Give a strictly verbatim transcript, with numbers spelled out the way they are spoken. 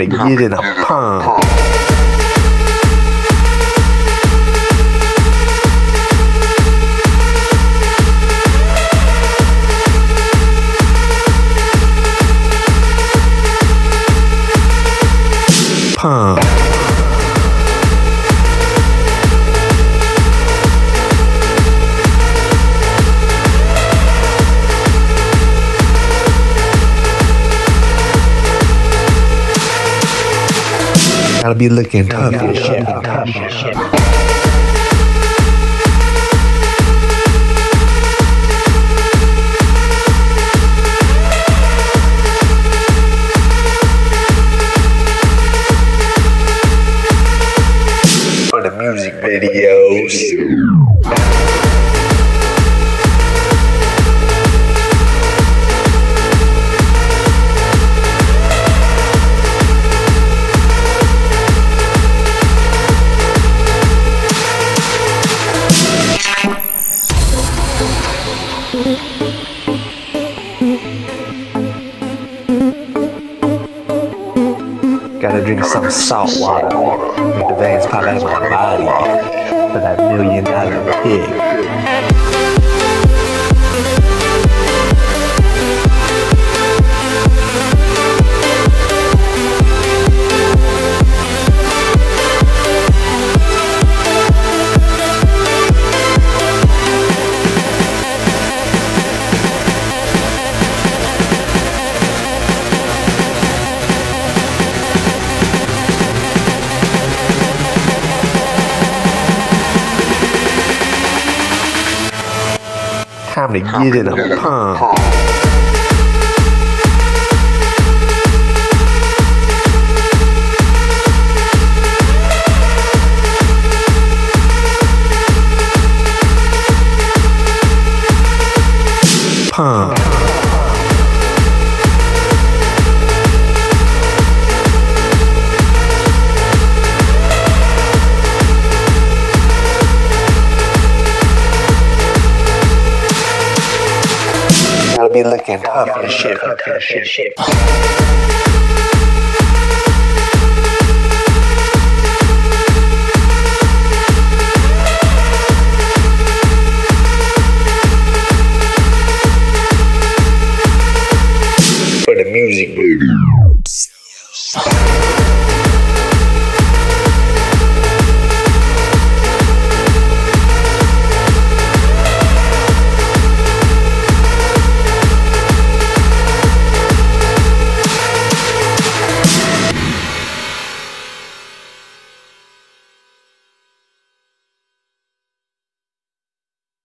How to get in a pond. Pond. Gotta be looking tough as shit. Tough as shit. For the music videos. Gotta drink some salt water, make the veins pop out of my body, for that million dollar Time to get in a pump. Pump. Be looking tough as shit.